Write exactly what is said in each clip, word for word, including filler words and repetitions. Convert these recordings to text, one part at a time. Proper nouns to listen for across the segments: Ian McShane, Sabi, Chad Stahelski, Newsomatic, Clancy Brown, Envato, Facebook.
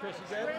Chris, you good?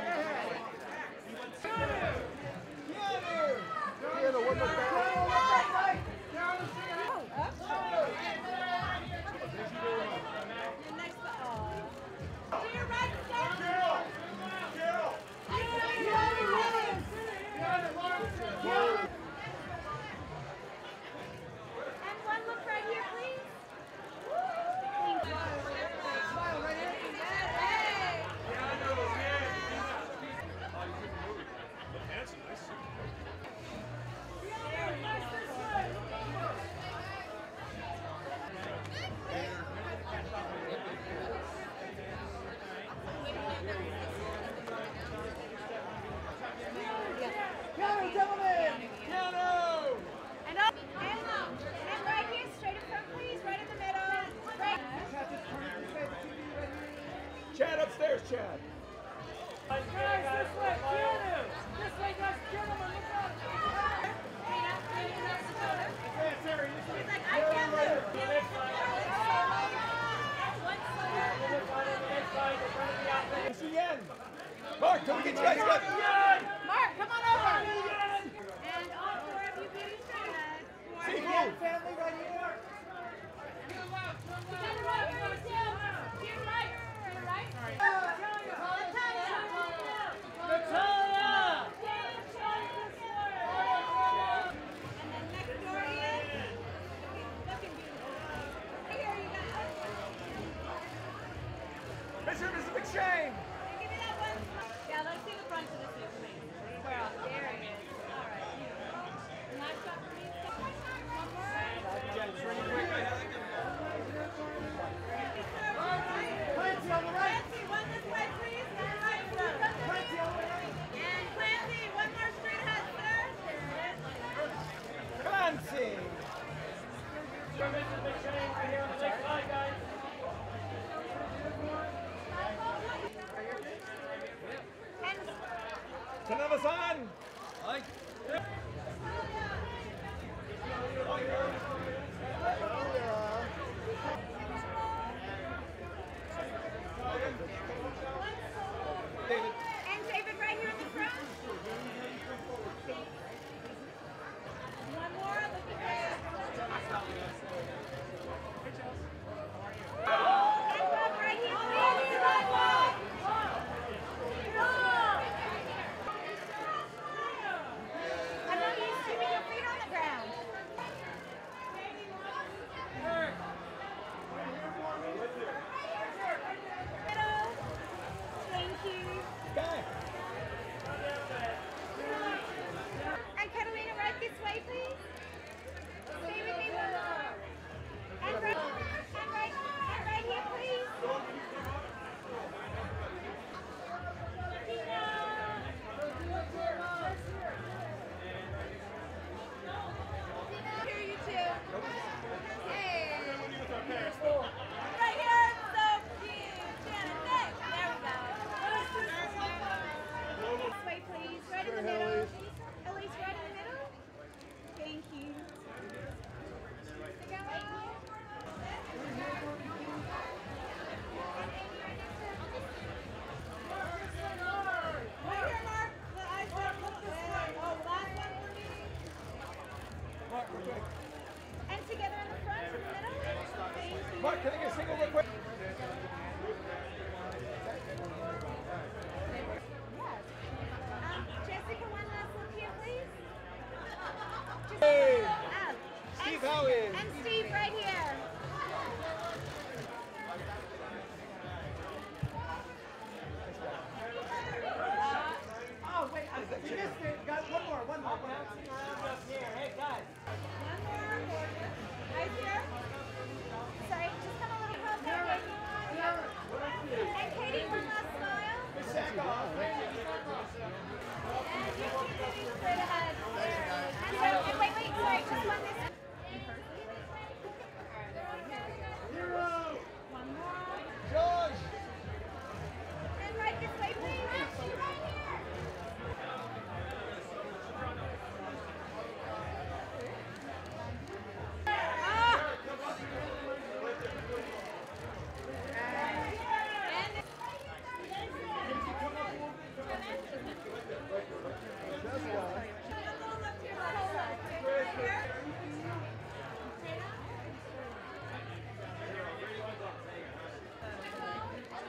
Chad upstairs, Chad. Guys, this way, kill him! This way, guys, kill him! Look out! Okay, it's Harry. He's like, I can't move! It's the end! Mark, can we get you guys up? Mark, come on over! And all four of you beauty stars. See you! Family right here! Mister and Missus McShane! Give me that one. Yeah, let's see the front of the suit, please. Where else? There it is. All right. And last shot for me. One more. Yeah, just ready quick. Clancy on the right. Clancy, one this way, please. On the right, sir. Clancy on the right. And Clancy, one more straight ahead, sir. Clancy! Mister and Missus McShane, right here on the next slide, guys. Tanavasan! Like. And David right here in the front. One more. Look at that. Hello.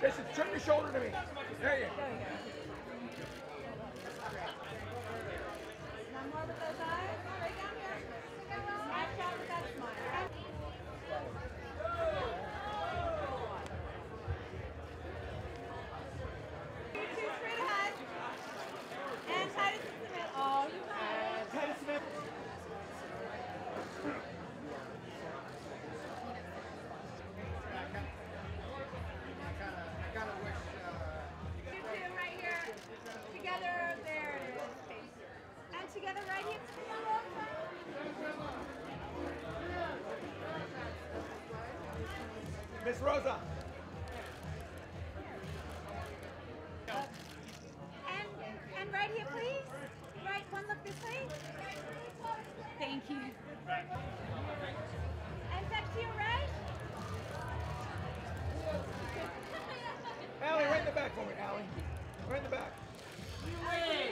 Listen, turn your shoulder to me. There you go. One more with those eyes. Right down here. Smash out with that smile. Two straight ahead. And Titus is in the middle. Oh, you guys. Titus is in the middle. Together, right here. Miss Rosa. Uh, and and right here, please. Right, one look this way. Thank you. And back to your right. Allie, right in the back for me, Allie. Right in the back.